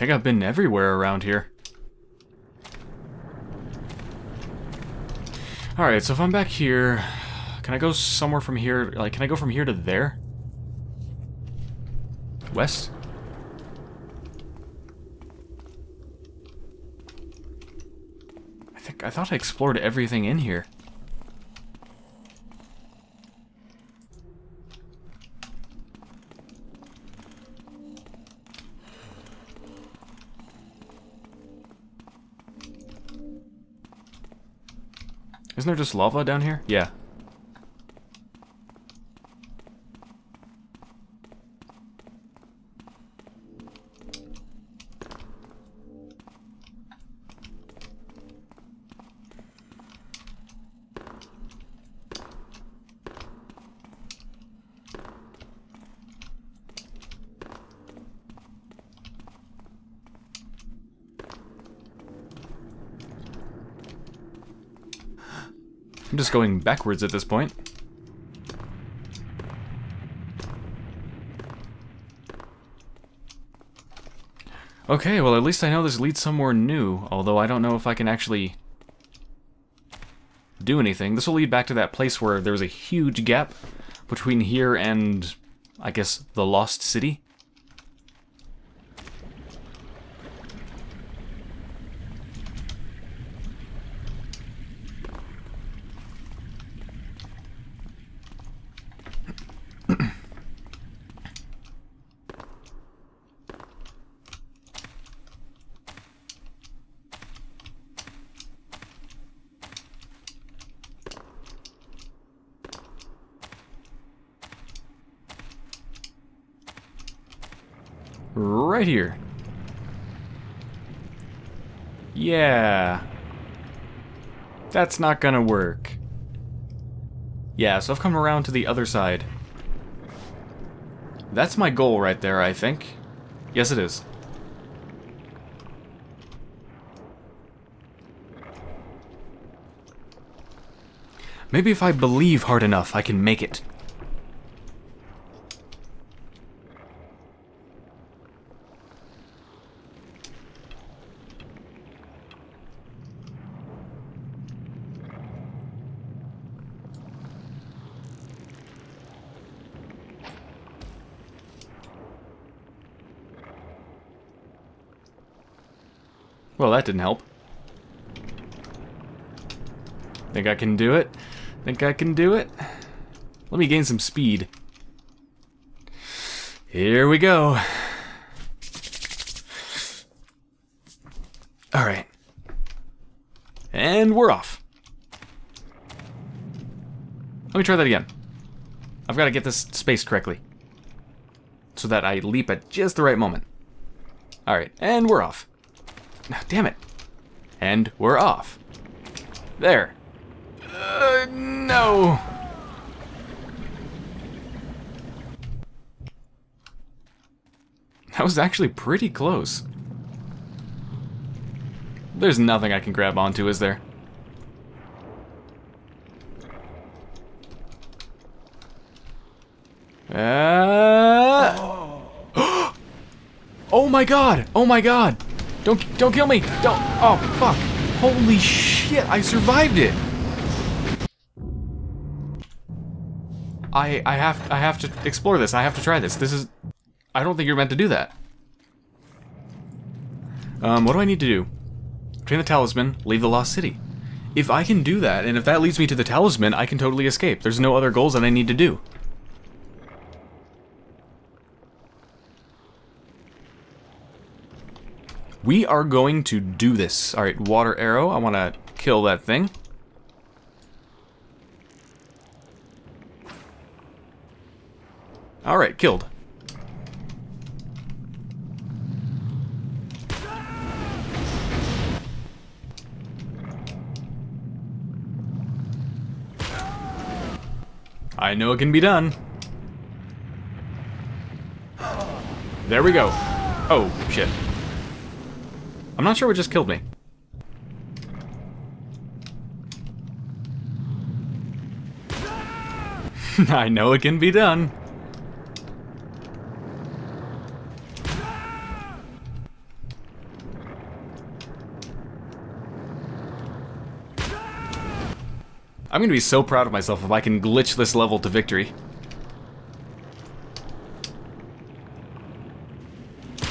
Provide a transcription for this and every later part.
think I've been everywhere around here. Alright, so if I'm back here, can I go somewhere from here? Like, can I go from here to there? West? I thought I explored everything in here. Isn't there just lava down here? Yeah. I'm just going backwards at this point. Okay, well at least I know this leads somewhere new, although I don't know if I can actually do anything. This will lead back to that place where there was a huge gap between here and, I guess, the Lost City. Right here. Yeah. That's not gonna work. Yeah, so I've come around to the other side. That's my goal right there, I think. Yes, it is. Maybe if I believe hard enough, I can make it. Well, that didn't help. Think I can do it? Think I can do it? Let me gain some speed. Here we go. Alright. And we're off. Let me try that again. I've got to get this spaced correctly, so that I leap at just the right moment. Alright, and we're off. Now, damn it. And we're off. There. No. That was actually pretty close. There's nothing I can grab onto, is there? Oh my god. Oh my god. Don't kill me! Don't! Oh, fuck! Holy shit, I survived it! I have to explore this. I have to try this. This is... I don't think you're meant to do that. What do I need to do? Obtain the talisman, leave the Lost City. If I can do that, and if that leads me to the talisman, I can totally escape. There's no other goals that I need to do. We are going to do this. Alright, water arrow. I want to kill that thing. Alright, killed. I know it can be done. There we go. Oh, shit. I'm not sure what just killed me. I know it can be done. I'm gonna be so proud of myself if I can glitch this level to victory.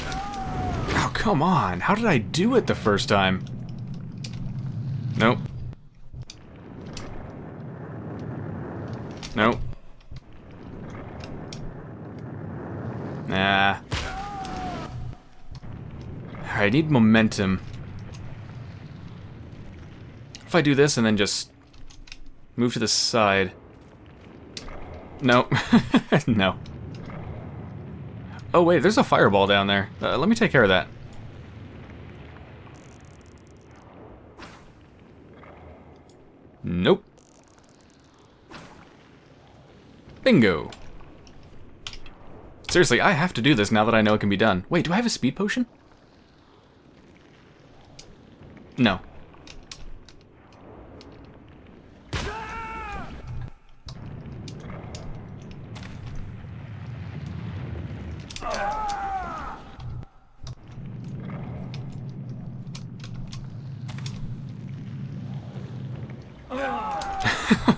Oh, come on. How did I do it the first time? Nope. Nope. Nah. I need momentum. If I do this and then just move to the side. No. No. Oh wait, there's a fireball down there. Let me take care of that. Nope. Bingo. Seriously, I have to do this now that I know it can be done. Wait, do I have a speed potion? No.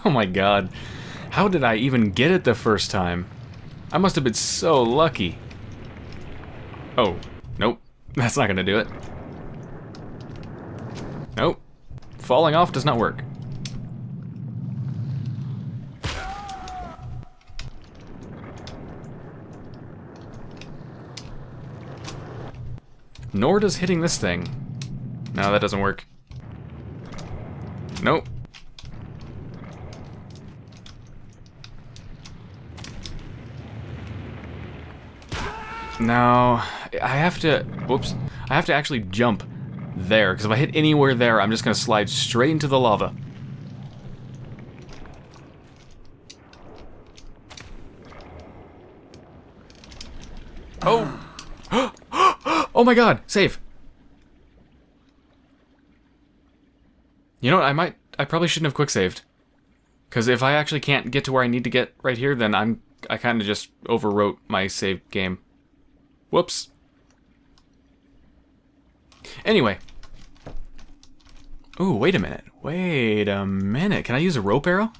Oh my god. How did I even get it the first time? I must have been so lucky. Oh, nope. That's not gonna do it. Nope. Falling off does not work. Nor does hitting this thing. No, that doesn't work. Nope. No, I have to, whoops, I have to actually jump there, because if I hit anywhere there, I'm just going to slide straight into the lava. Oh! Oh my god, save! You know what, I probably shouldn't have quick-saved. Because if I actually can't get to where I need to get right here, then I kind of just overwrote my save game. Whoops. Anyway. Ooh, wait a minute. Wait a minute. Can I use a rope arrow?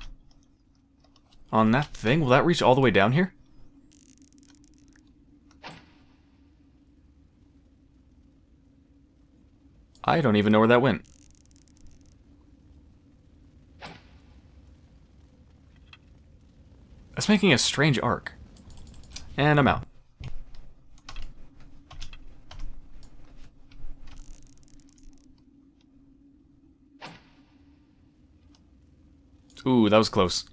On that thing? Will that reach all the way down here? I don't even know where that went. That's making a strange arc. And I'm out. Ooh, that was close.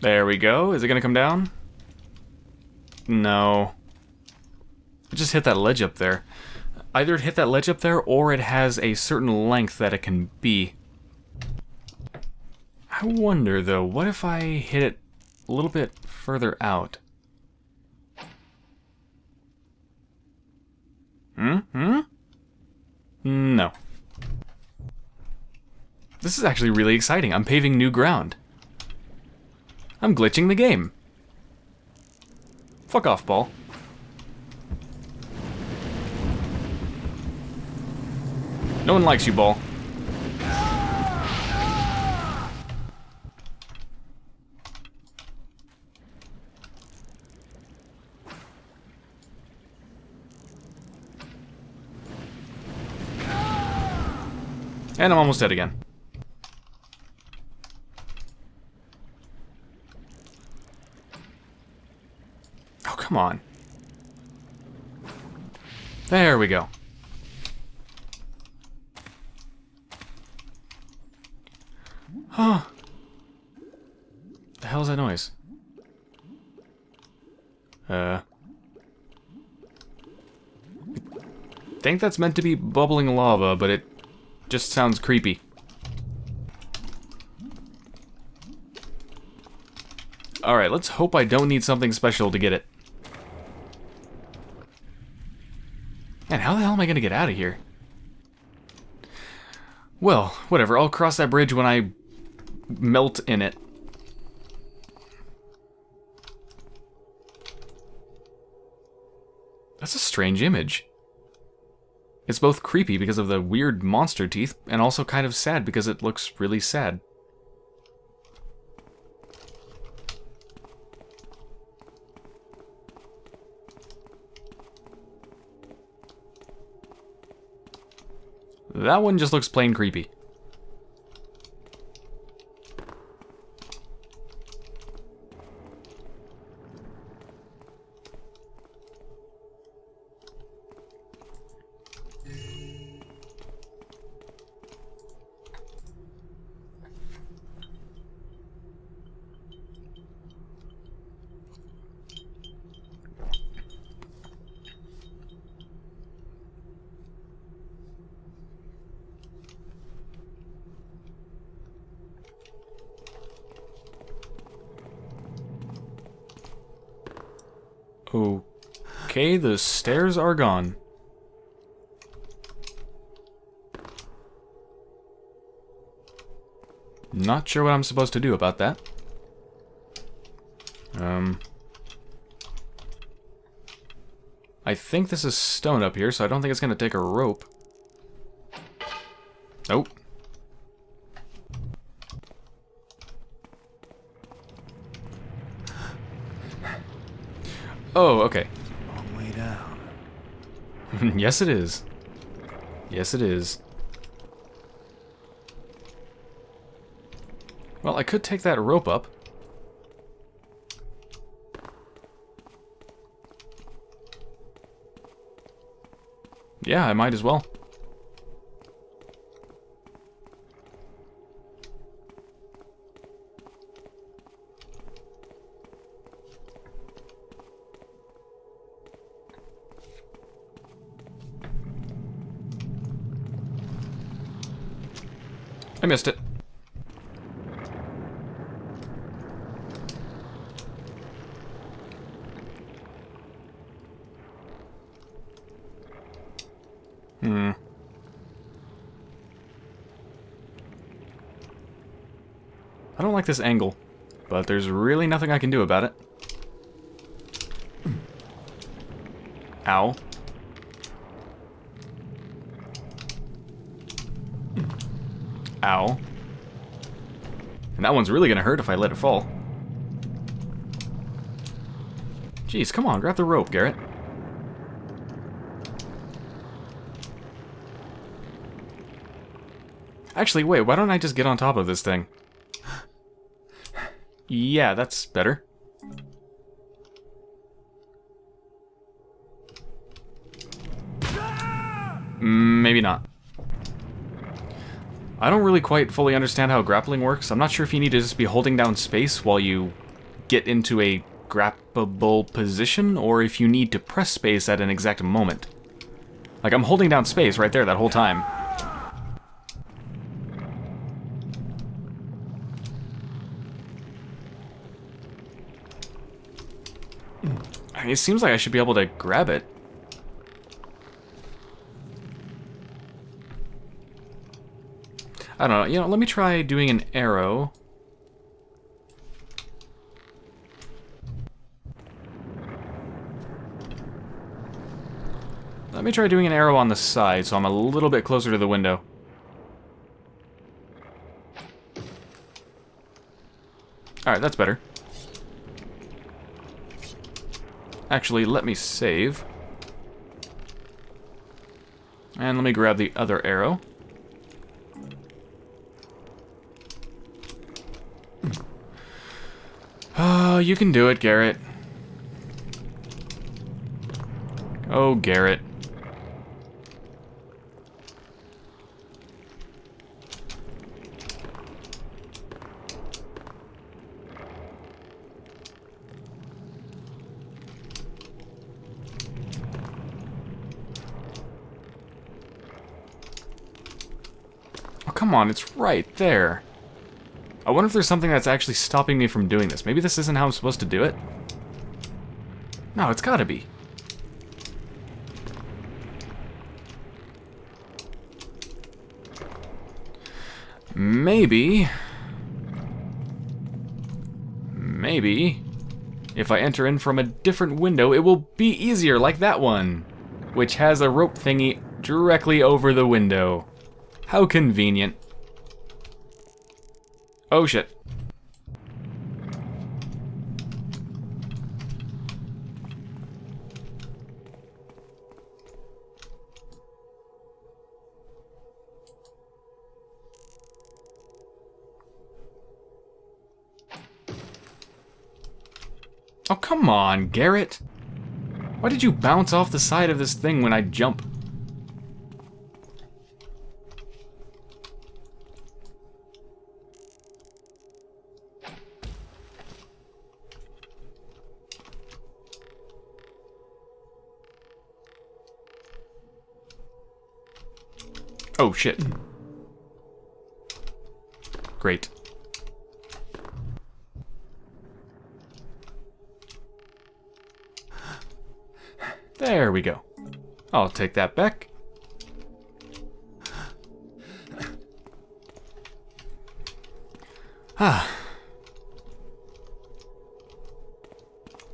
There we go. Is it gonna come down? No. It just hit that ledge up there. Either it hit that ledge up there, or it has a certain length that it can be. I wonder, though, what if I hit it a little bit further out? Hmm? No. This is actually really exciting. I'm paving new ground. I'm glitching the game. Fuck off, ball. No one likes you, ball. And I'm almost dead again. Come on. There we go. Huh. The hell's that noise? I think that's meant to be bubbling lava, but it just sounds creepy. Alright, let's hope I don't need something special to get it. Man, how the hell am I gonna get out of here? Well, whatever, I'll cross that bridge when I melt in it. That's a strange image. It's both creepy because of the weird monster teeth, and also kind of sad because it looks really sad. That one just looks plain creepy. Okay, the stairs are gone. Not sure what I'm supposed to do about that. I think this is stone up here, so I don't think it's going to take a rope. Nope. Oh, okay. Long way down. Yes, it is. Yes, it is. Well, I could take that rope up. Yeah, I might as well. I missed it. I don't like this angle, but there's really nothing I can do about it. Ow. Ow. And that one's really gonna hurt if I let it fall. Jeez, come on, grab the rope, Garrett. Actually, wait, why don't I just get on top of this thing? Yeah, that's better. Maybe not. I don't really quite fully understand how grappling works. I'm not sure if you need to just be holding down space while you get into a grappable position, or if you need to press space at an exact moment. Like, I'm holding down space right there that whole time. It seems like I should be able to grab it. I don't know, you know, let me try doing an arrow. Let me try doing an arrow on the side, so I'm a little bit closer to the window. Alright, that's better. Actually, let me save. And let me grab the other arrow. Oh, you can do it, Garrett. Oh, Garrett. Oh, come on, it's right there. I wonder if there's something that's actually stopping me from doing this. Maybe this isn't how I'm supposed to do it. No, it's gotta be. Maybe if I enter in from a different window, it will be easier, like that one, which has a rope thingy directly over the window. How convenient. Oh shit. Oh, come on, Garrett. Why did you bounce off the side of this thing when I jump? Oh, shit. Great. There we go. I'll take that back. Ah.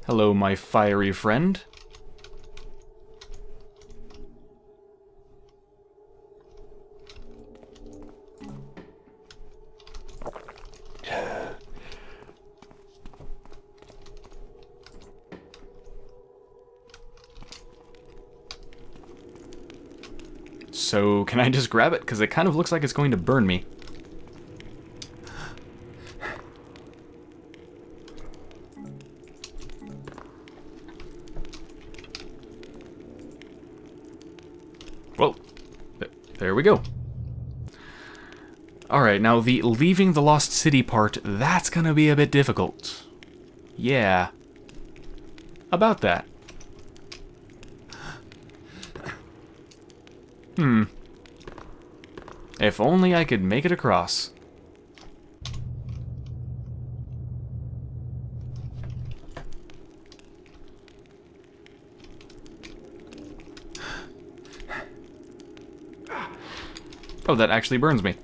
Hello, my fiery friend. So, can I just grab it? Because it kind of looks like it's going to burn me. Well, there we go. Alright, now the leaving the Lost City part, that's going to be a bit difficult. Yeah. About that. Hmm. If only I could make it across. Oh, that actually burns me.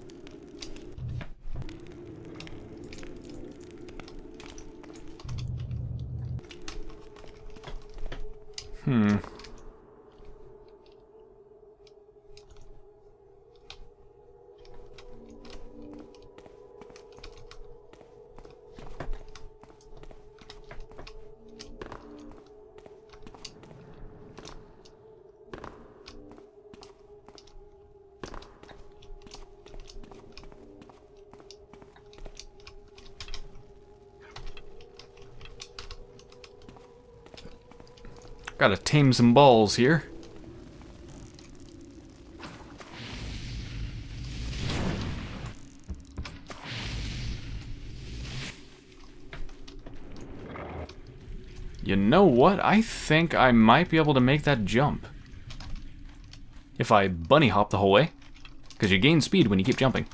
Hmm. Gotta tame some balls here. You know what? I think I might be able to make that jump. If I bunny hop the whole way. Because you gain speed when you keep jumping.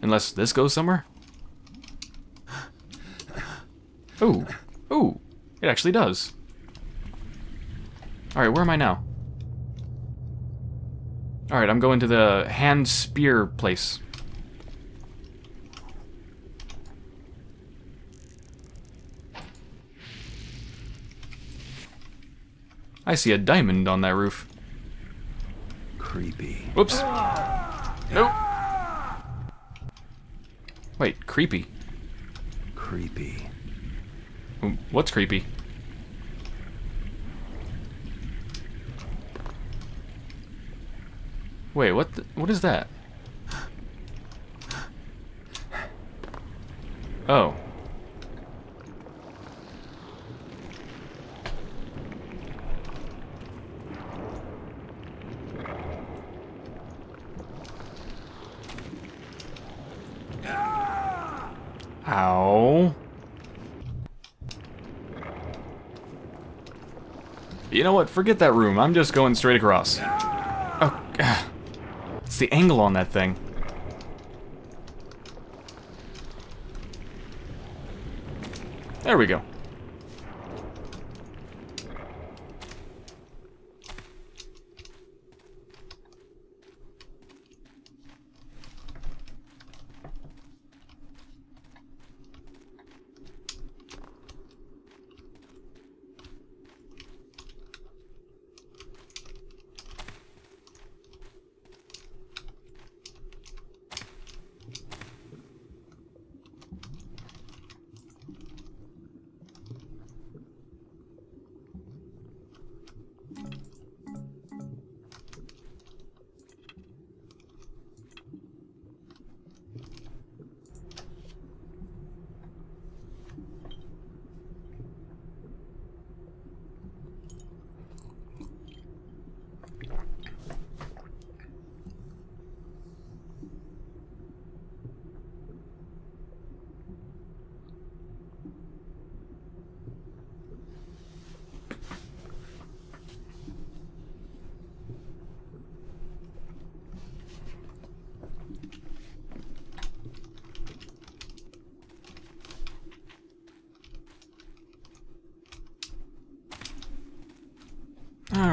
Unless this goes somewhere. Ooh. Ooh. It actually does. Alright, where am I now? Alright, I'm going to the hand spear place. I see a diamond on that roof. Creepy. Whoops. Nope. Wait, creepy. Creepy. What's creepy? Wait, what is that? Oh. Ow. You know what? Forget that room. I'm just going straight across. Oh, it's the angle on that thing. There we go.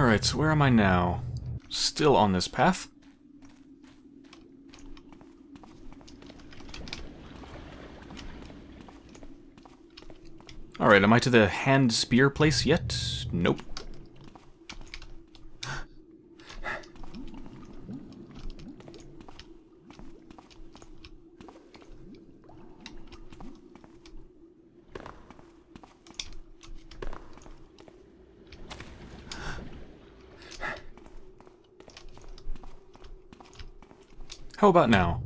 Alright, so where am I now? Still on this path. Alright, am I to the hand spear place yet? Nope. How about now?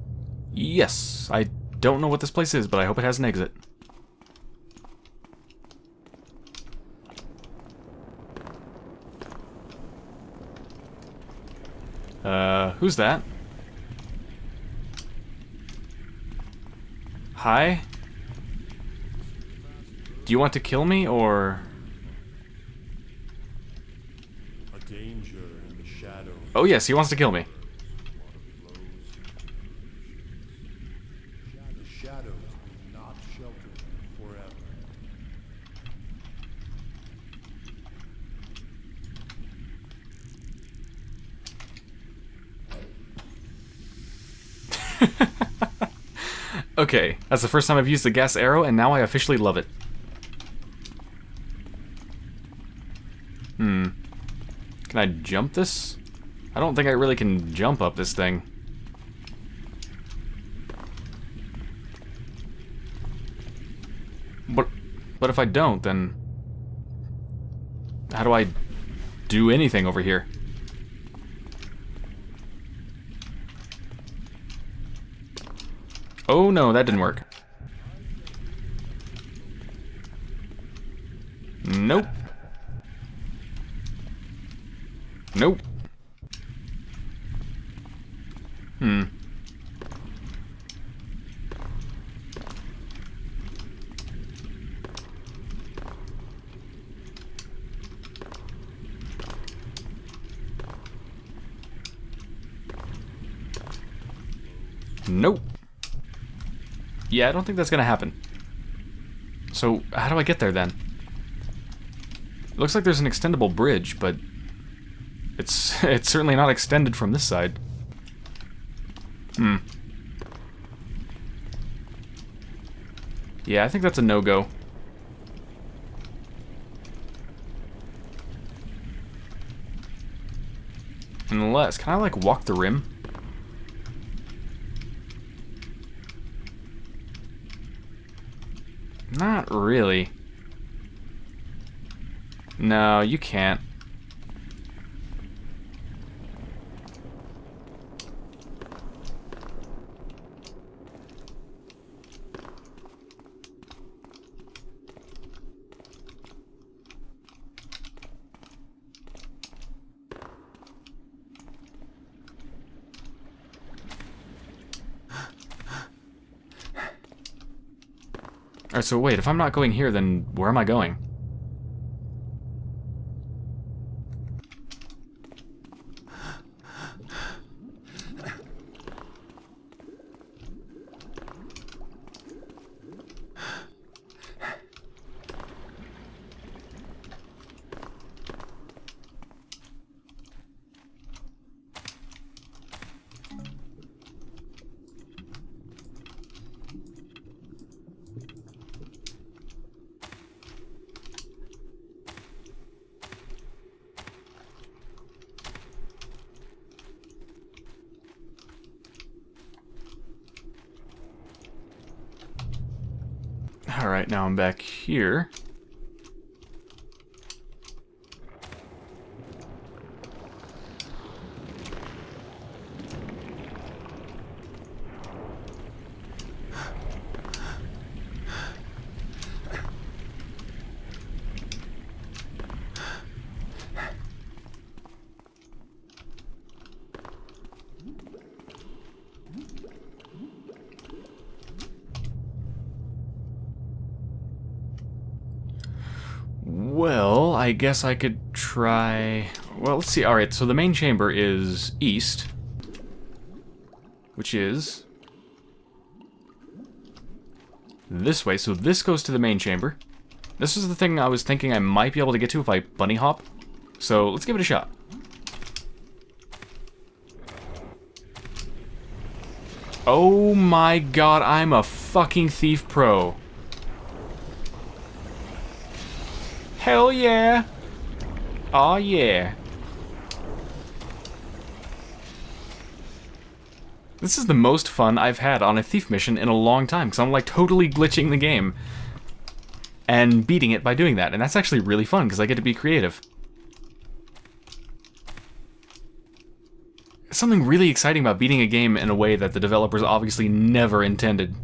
Yes, I don't know what this place is, but I hope it has an exit. Who's that? Hi? Do you want to kill me, or...? A danger in the shadow. Oh yes, he wants to kill me. Okay, that's the first time I've used the gas arrow, and now I officially love it. Can I jump this? I don't think I really can jump up this thing. But if I don't, then... how do I do anything over here? Oh no, that didn't work. Nope. Nope. Nope. Yeah, I don't think that's gonna happen. So, how do I get there then? It looks like there's an extendable bridge, but it's certainly not extended from this side. Yeah, I think that's a no-go. Unless, can I like walk the rim? Not really. No, you can't. Alright, so wait, if I'm not going here, then where am I going? Alright, now I'm back here. Well, I guess I could try... well, let's see. Alright, so the main chamber is east. Which is... this way. So this goes to the main chamber. This is the thing I was thinking I might be able to get to if I bunny hop. So let's give it a shot. Oh my god, I'm a fucking thief pro. Hell yeah. Aw yeah. This is the most fun I've had on a thief mission in a long time, because I'm like totally glitching the game and beating it by doing that. And that's actually really fun, because I get to be creative. Something really exciting about beating a game in a way that the developers obviously never intended.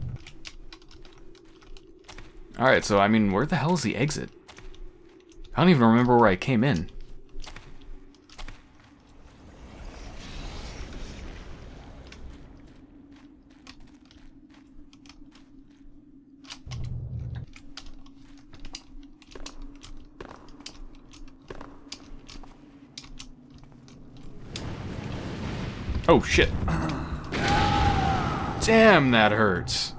Alright, so I mean, where the hell is the exit? I don't even remember where I came in. Oh shit. Damn, that hurts.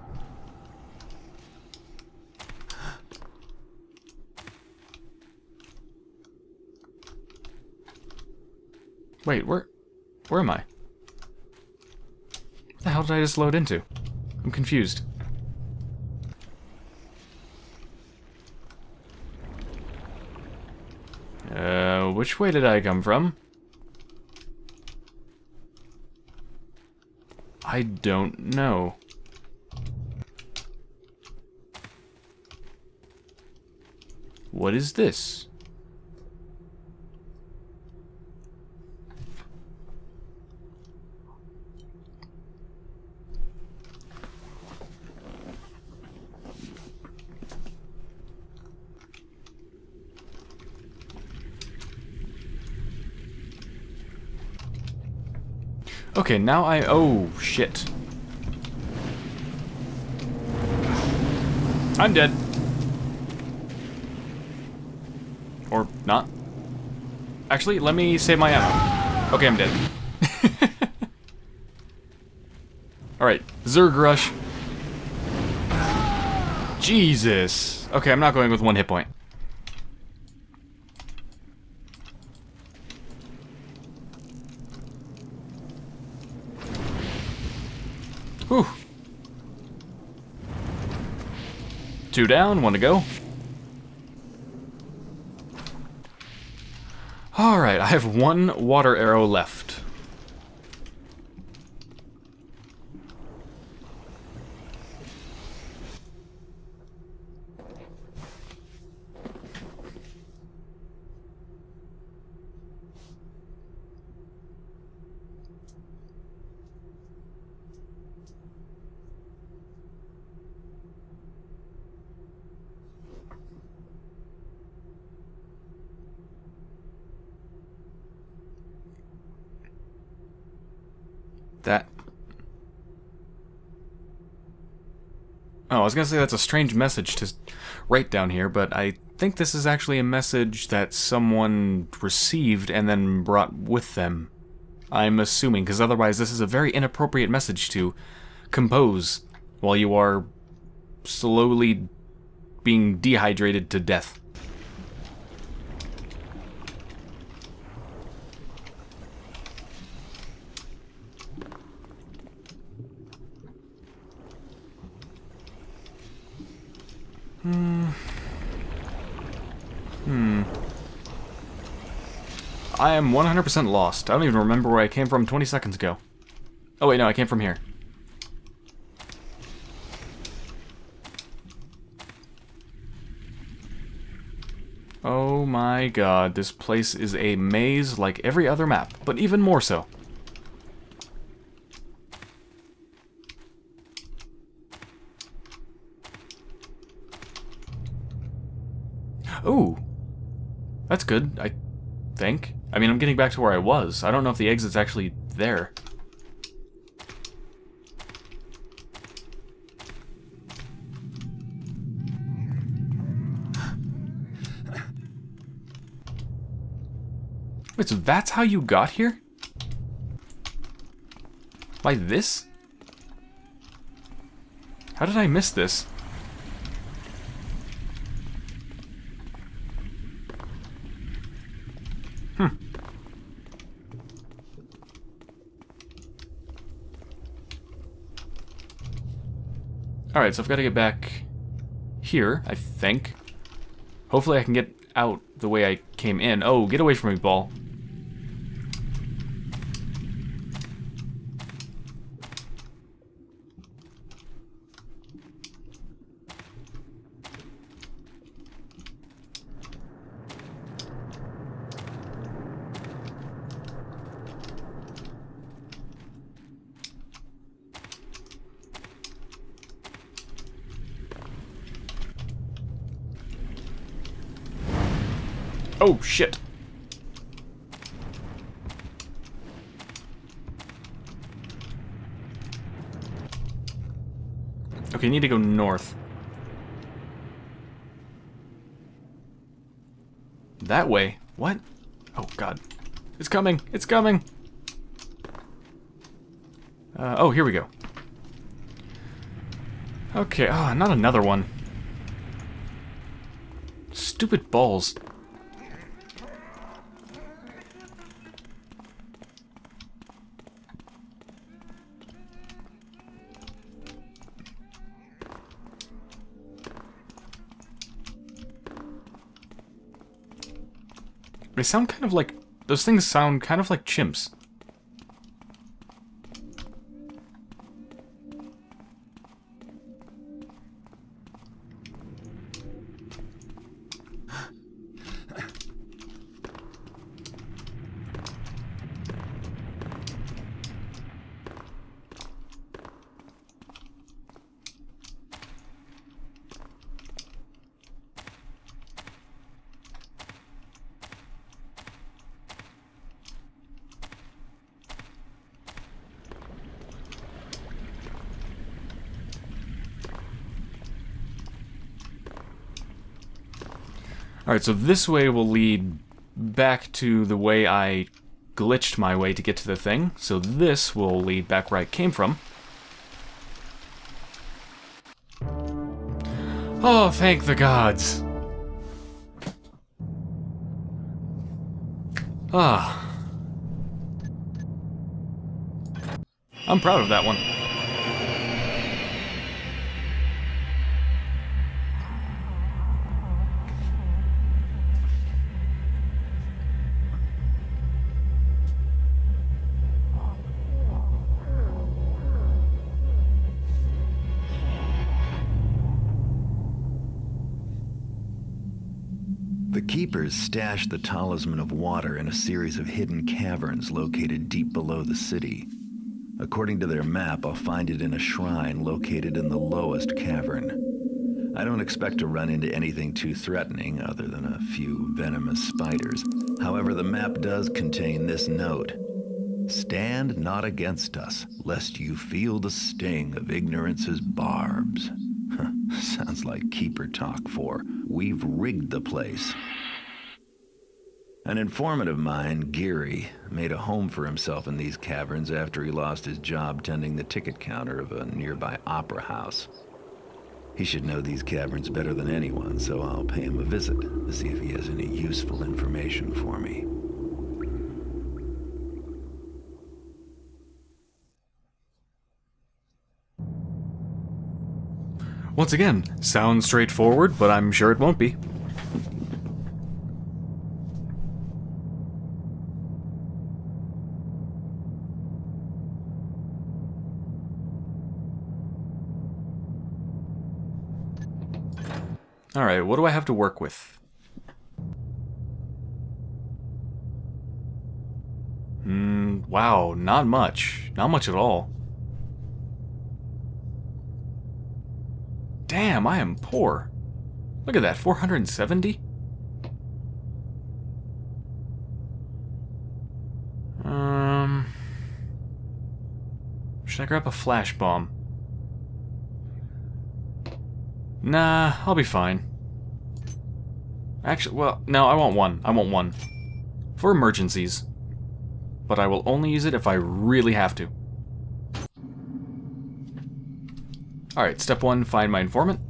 Wait, where am I? What the hell did I just load into? I'm confused. Which way did I come from? I don't know. What is this? Okay, now oh, shit. I'm dead. Or not. Actually, let me save my ammo. Okay, I'm dead. Alright, Zerg Rush. Jesus. Okay, I'm not going with one hit point. Whew. 2 down, 1 to go. Alright, I have 1 water arrow left. That. Oh, I was gonna say that's a strange message to write down here, but I think this is actually a message that someone received and then brought with them. I'm assuming, because otherwise this is a very inappropriate message to compose while you are slowly being dehydrated to death. I am 100% lost. I don't even remember where I came from 20 seconds ago. Oh wait, no, I came from here. Oh my god, this place is a maze like every other map, but even more so. Ooh! That's good, I think. I mean, I'm getting back to where I was. I don't know if the exit's actually there. Wait, so that's how you got here? By this? How did I miss this? Alright, so I've got to get back here, I think. Hopefully I can get out the way I came in. Oh, get away from me, ball. Oh, shit. Okay, I need to go north. That way? What? Oh, God. It's coming. It's coming. Oh, here we go. Okay. Oh, not another one. Stupid balls. They sound kind of like... Those things sound kind of like chimps. Alright, so this way will lead back to the way I glitched my way to get to the thing. So this will lead back where I came from. Oh, thank the gods. Ah. I'm proud of that one. Keepers stashed the talisman of water in a series of hidden caverns located deep below the city. According to their map, I'll find it in a shrine located in the lowest cavern. I don't expect to run into anything too threatening other than a few venomous spiders. However, the map does contain this note. Stand not against us, lest you feel the sting of ignorance's barbs. Sounds like keeper talk for, we've rigged the place. An informant of mine, Geary, made a home for himself in these caverns after he lost his job tending the ticket counter of a nearby opera house. He should know these caverns better than anyone, so I'll pay him a visit to see if he has any useful information for me. Once again, sounds straightforward, but I'm sure it won't be. Alright, what do I have to work with? Wow, not much. Not much at all. Damn, I am poor. Look at that, 470? Should I grab a flash bomb? Nah, I'll be fine. Actually, well, no, I want one. I want one. For emergencies. But I will only use it if I really have to. Alright, step one, find my informant.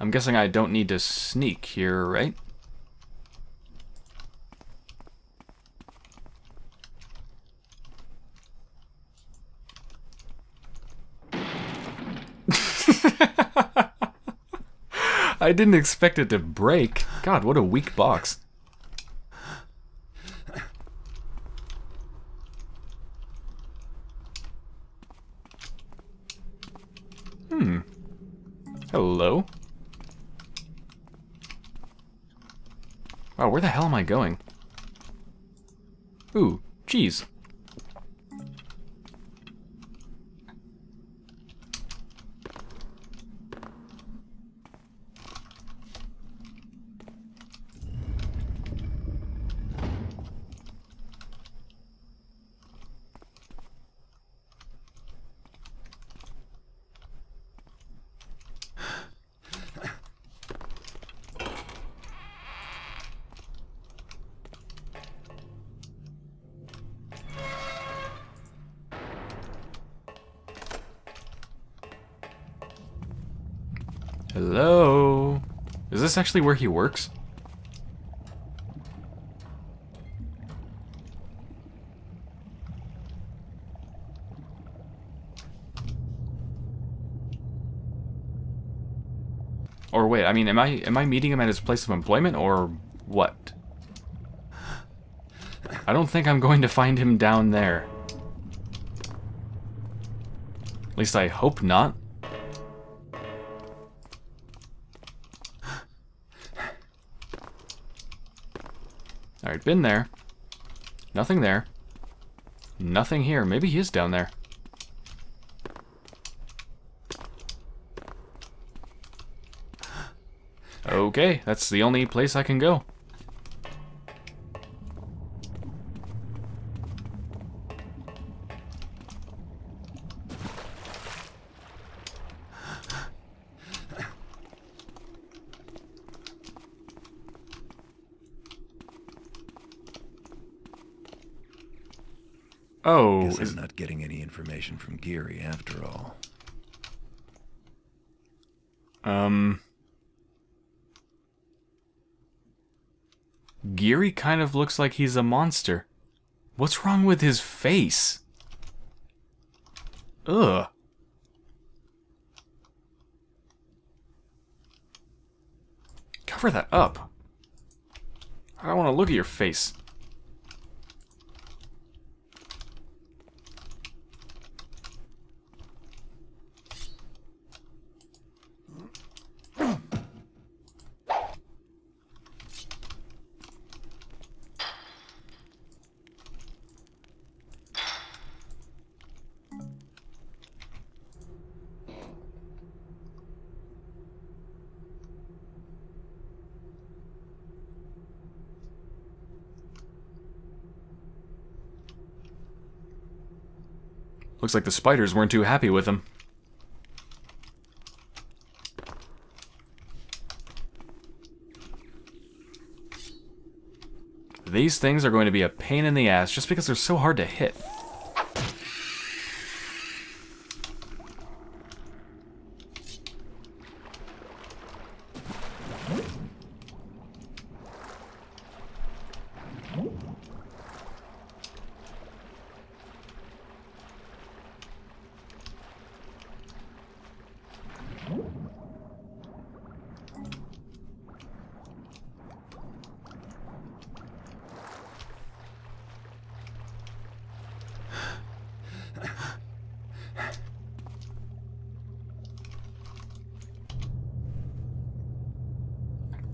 I'm guessing I don't need to sneak here, right? I didn't expect it to break. God, what a weak box. Hello? Wow, where the hell am I going? Ooh, geez. Hello? Is this actually where he works? Or wait, I mean, am I meeting him at his place of employment or what? I don't think I'm going to find him down there. At least I hope not. Alright, been there. Nothing there. Nothing here. Maybe he is down there. Okay, that's the only place I can go. Oh, I'm not getting any information from Geary after all. Geary kind of looks like he's a monster. What's wrong with his face? Ugh. Cover that up. I don't want to look at your face. Looks like the spiders weren't too happy with him. These things are going to be a pain in the ass just because they're so hard to hit.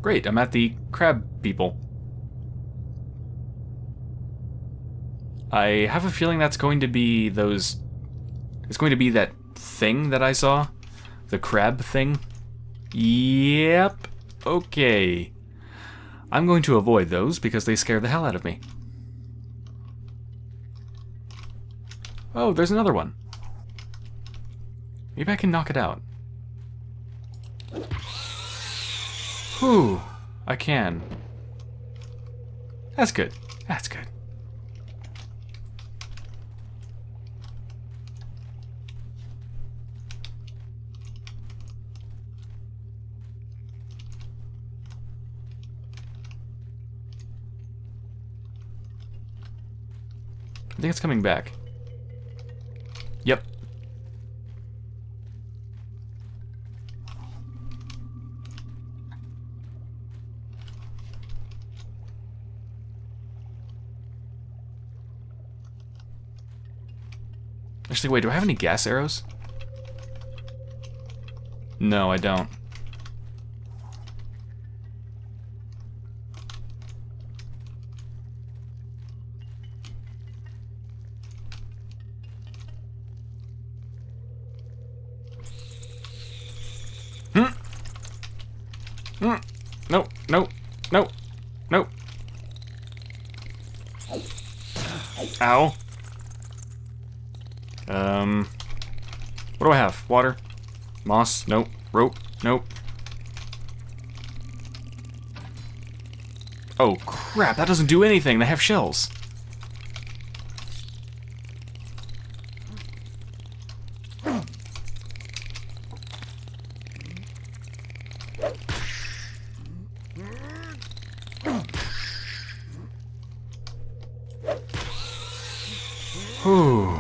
Great, I'm at the crab people. I have a feeling that's going to be those... It's going to be that thing that I saw. The crab thing. Yep. Okay. I'm going to avoid those because they scare the hell out of me. Oh, there's another one. Maybe I can knock it out. Whew, I can. That's good. That's good. think it's coming back. Yep. Actually, wait, do I have any gas arrows? No, I don't. No, no, no, no. Ow. What do I have? Water? Moss? Nope. Rope? Nope. Oh crap, that doesn't do anything. They have shells. Ooh.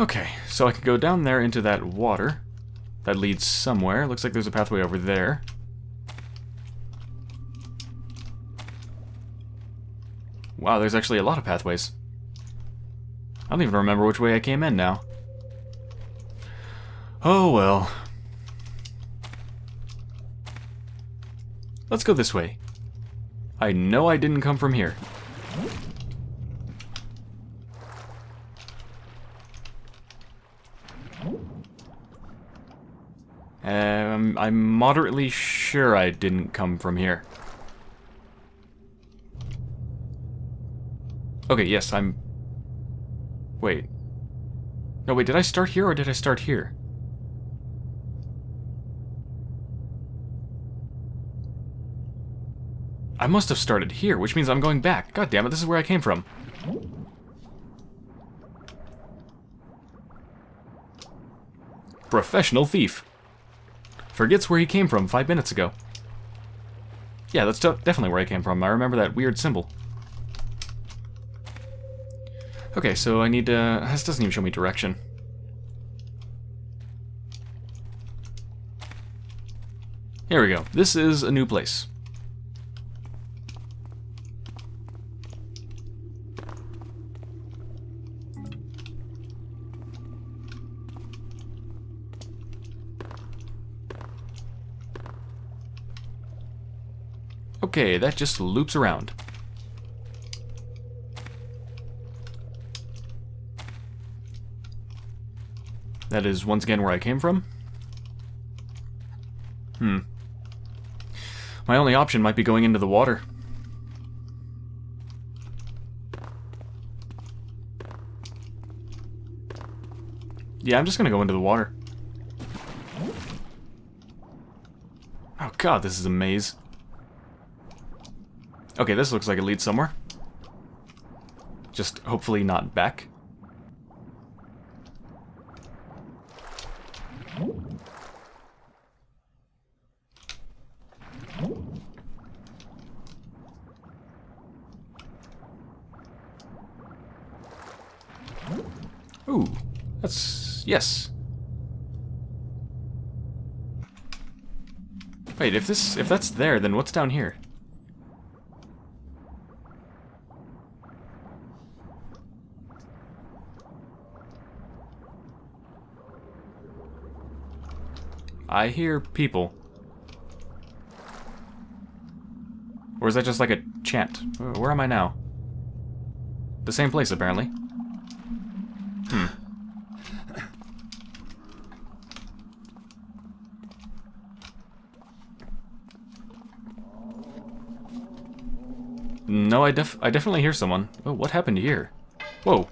Okay, so I could go down there into that water. That leads somewhere. Looks like there's a pathway over there. Wow, there's actually a lot of pathways. I don't even remember which way I came in now. Oh well. Let's go this way. I know I didn't come from here. I'm moderately sure I didn't come from here. Okay, yes, I'm... Wait. No, wait, did I start here or did I start here? I must have started here, which means I'm going back. God damn it, this is where I came from. Professional thief. Forgets where he came from 5 minutes ago. Yeah, that's definitely where I came from. I remember that weird symbol. Okay, so I need to... This doesn't even show me direction. Here we go. This is a new place. Okay, that just loops around. That is once again where I came from. Hmm. My only option might be going into the water. Yeah, I'm just gonna go into the water. Oh god, this is a maze. Okay, this looks like it leads somewhere. Just hopefully not back. Ooh, that's... yes. Wait, if that's there, then what's down here? I hear people. Or is that just like a chant? Where am I now? The same place, apparently. Hmm. No, I definitely hear someone. Oh, what happened here? Whoa.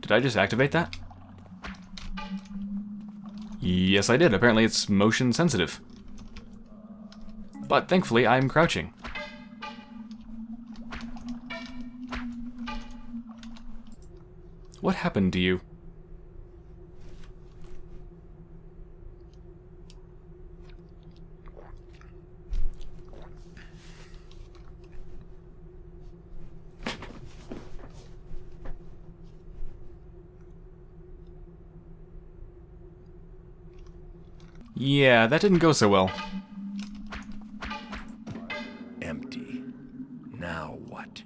Did I just activate that? Yes, I did. Apparently it's motion sensitive. But thankfully, I'm crouching. What happened to you? Yeah, that didn't go so well. Empty. Now what?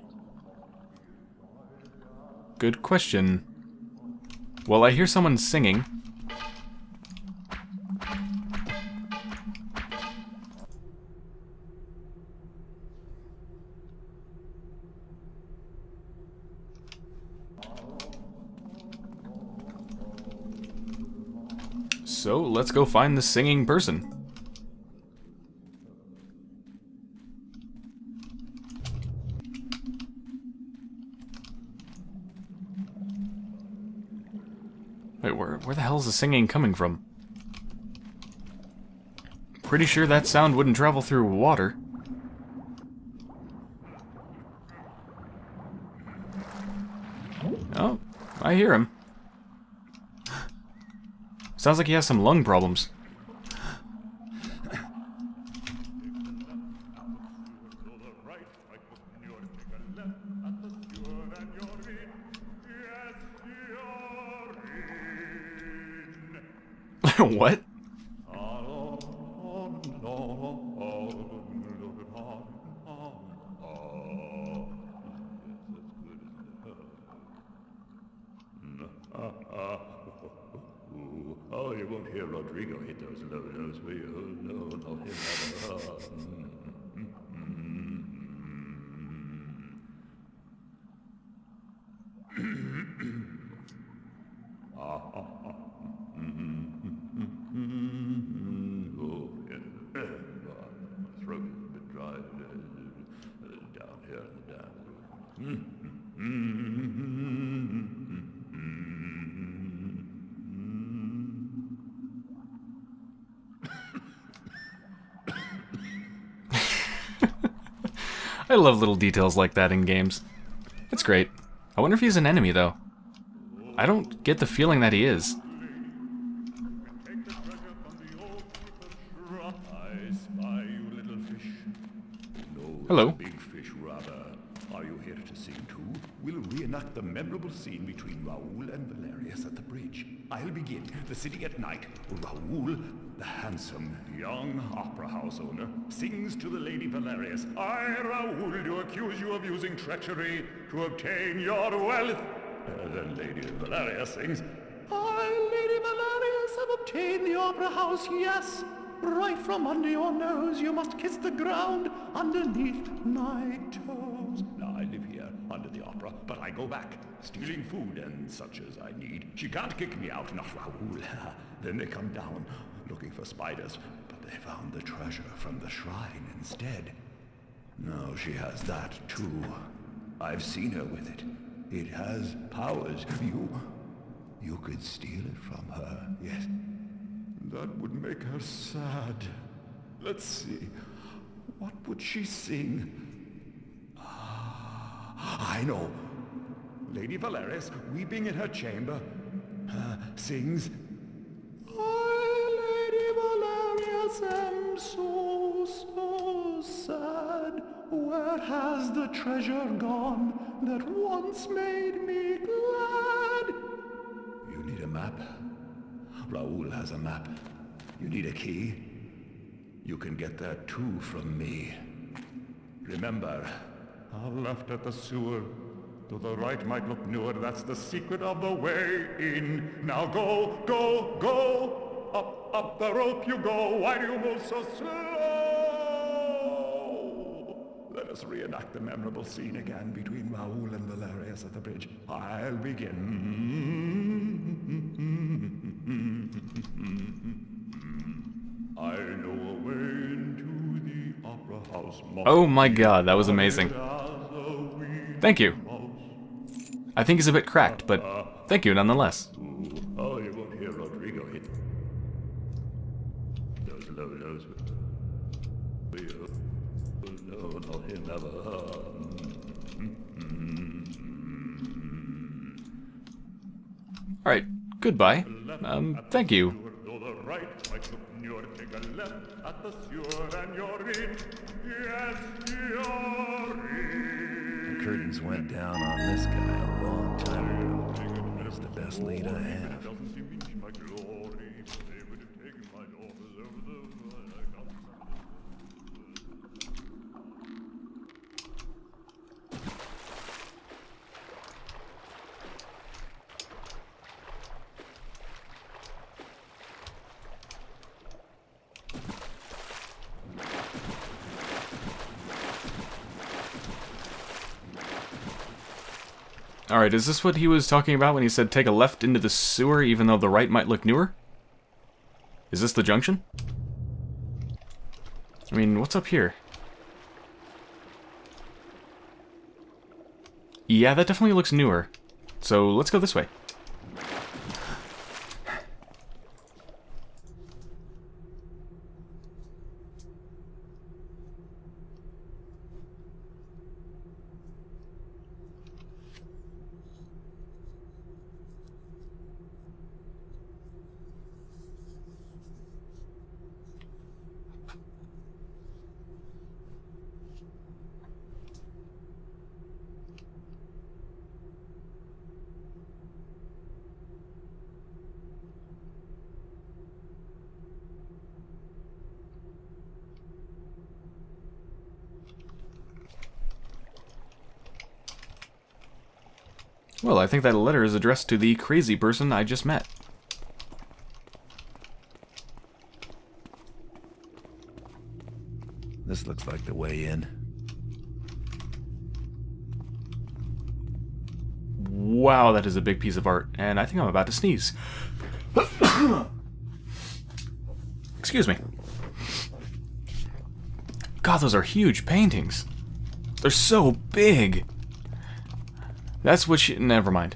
Good question. Well, I hear someone singing. So let's go find the singing person. Wait, where the hell is the singing coming from? Pretty sure that sound wouldn't travel through water. Oh, I hear him. Sounds like he has some lung problems. What? Oh, you won't hear Rodrigo hit those low notes, will you? Oh, no, not him. Oh, yeah. My throat is a bit dry down here and down. I love little details like that in games. It's great. I wonder if he's an enemy, though. I don't get the feeling that he is. Hello. Big fish, rather. Are you here to sing too? We'll reenact the memorable scene between Raoul and Valerius at the bridge. I'll begin. The city at night. Raoul, the handsome young opera house owner, sings to the Lady Valerius. I, Raoul, do accuse you of using treachery to obtain your wealth. And then Lady Valerius sings, I, Lady Valerius, have obtained the opera house, yes. Right from under your nose, you must kiss the ground underneath my toes. Now, I live here under the opera, but I go back, stealing food and such as I need. She can't kick me out, not Raoul. Then they come down, looking for spiders, but they found the treasure from the shrine instead. No, she has that, too. I've seen her with it. It has powers. You could steal it from her, yes. That would make her sad. Let's see. What would she sing? Ah, I know. Lady Valerius, weeping in her chamber, sings, I, Lady Valerius, am so, so sad. Where has the treasure gone that once made me glad? You need a map? Raoul has a map. You need a key? You can get that too from me. Remember, our left at the sewer. To the right might look newer. That's the secret of the way in. Now go, go, go! Up the rope you go. Why do you move so slow? Let us reenact the memorable scene again between Raoul and Valerius at the bridge. I'll begin. I know a way into the opera house. Oh my god, that was amazing. Thank you. I think he's a bit cracked, but thank you nonetheless. Oh, you won't hear Rodrigo hit those low notes. No, not him ever. Alright, goodbye. Thank you. The curtains went down on this guy a long time ago. It was the best lead I have. Alright, is this what he was talking about when he said take a left into the sewer even though the right might look newer? Is this the junction? I mean, what's up here? Yeah, that definitely looks newer. So let's go this way. Well, I think that letter is addressed to the crazy person I just met. This looks like the way in. Wow, that is a big piece of art, and I think I'm about to sneeze. Excuse me. God, those are huge paintings. They're so big. That's what she... Never mind.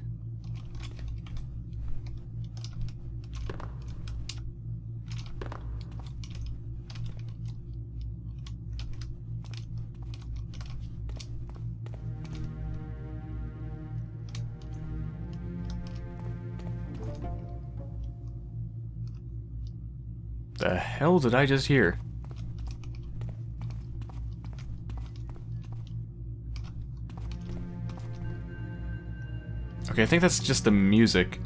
The hell did I just hear? Okay, I think that's just the music.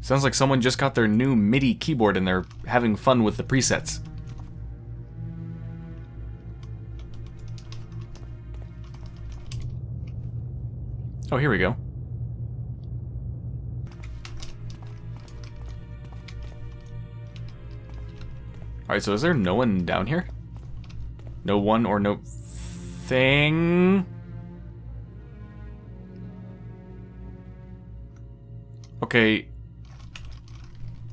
Sounds like someone just got their new MIDI keyboard and they're having fun with the presets. Oh, here we go. Alright, so is there no one down here? No one or no... thing. Okay.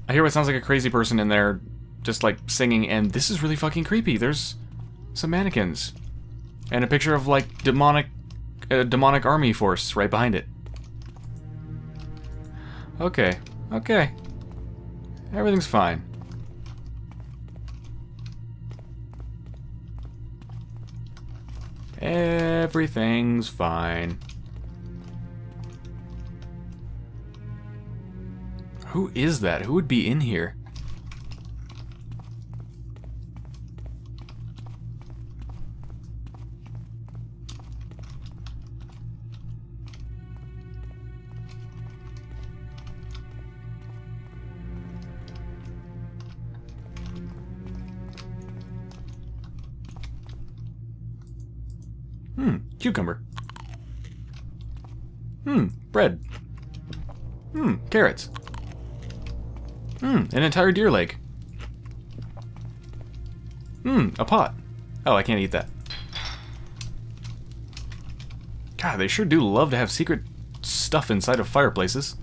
I hear what sounds like a crazy person in there just like singing, and this is really fucking creepy. There's some mannequins and a picture of like demonic army force right behind it. Okay. Okay. Everything's fine. Everything's fine. Who is that? Who would be in here? Cucumber. Bread. Carrots. An entire deer leg. A pot. Oh, I can't eat that. God, they sure do love to have secret stuff inside of fireplaces.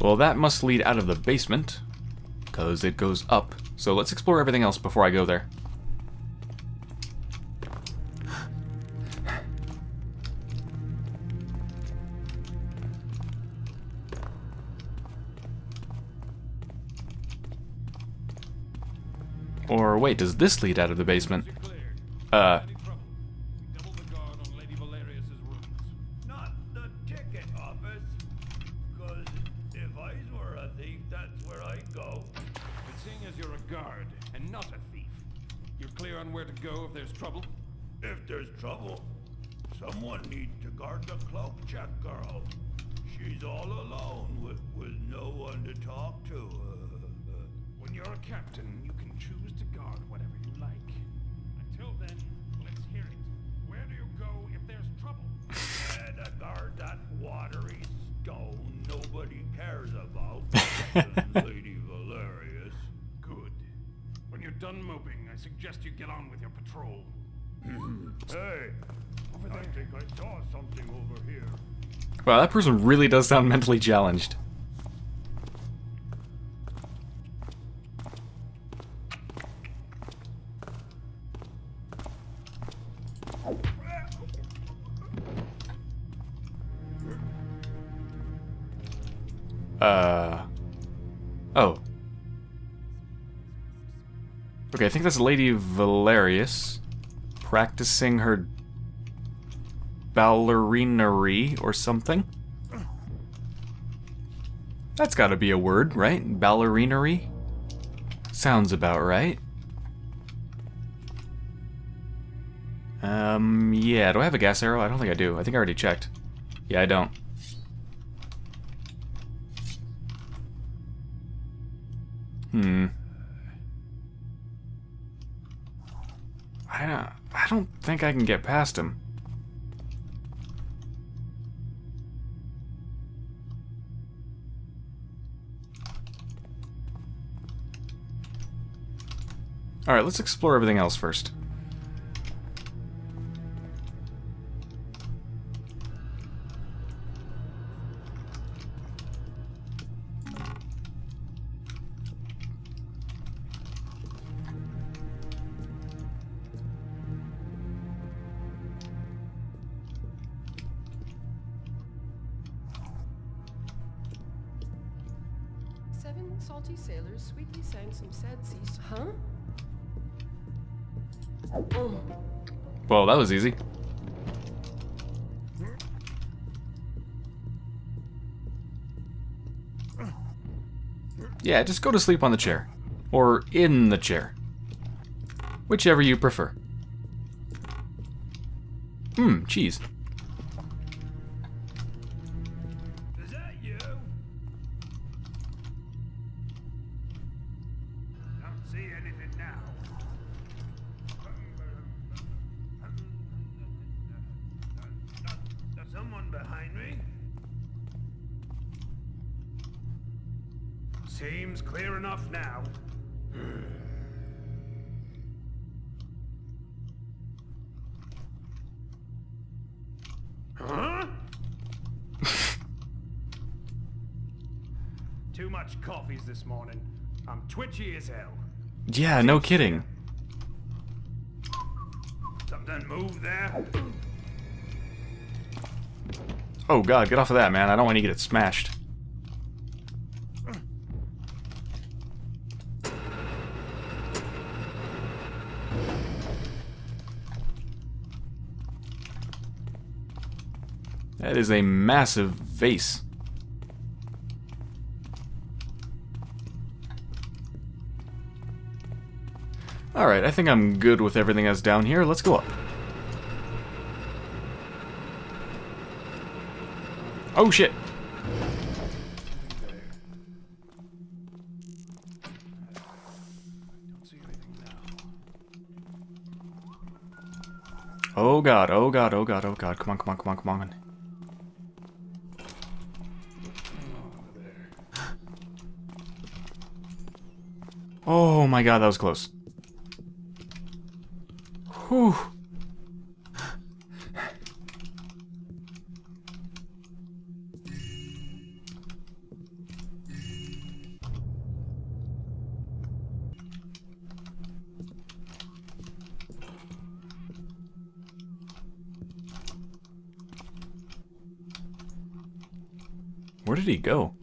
Well, that must lead out of the basement, because it goes up. So let's explore everything else before I go there. Or wait, does this lead out of the basement? Double the guard on Lady Valerius's rooms. Not the ticket office. Because if I were a thief, that's where I'd go. It's acting as you're a guard and not a thief. You're clear on where to go if there's trouble? If there's trouble, someone needs to guard the cloak-check girl. She's all alone with no one to talk to. When you're a captain, you can choose to guard whatever you like. Until then, let's hear it. Where do you go if there's trouble? And I guard that watery stone nobody cares about. Lady Valerius. Good. When you're done moping, I suggest you get on with your patrol. Hey, over there. I think I saw something over here. Wow, that person really does sound mentally challenged. Oh. Okay, I think that's Lady Valerius practicing her ballerinery or something. That's gotta be a word, right? Ballerinery? Sounds about right. Yeah, do I have a gas arrow? I don't think I do. I think I already checked. Yeah, I don't. I don't think I can get past him. Alright, let's explore everything else first. Seven salty sailors sweetly sang some sad seas. Huh? Well, that was easy. Yeah, just go to sleep on the chair. Or in the chair. Whichever you prefer. Cheese. Is that you? Don't see anything now. Someone behind me? Seems clear enough now. Huh? Too much coffees this morning. I'm twitchy as hell. Yeah, no kidding. Something moved there? Oh god, get off of that, man. I don't want to get it smashed. That is a massive vase. Alright, I think I'm good with everything that's down here. Let's go up. Oh shit! Oh god, oh god, oh god, oh god. Come on, come on, come on, come on. Oh my god, that was close. Whew. Where did he go?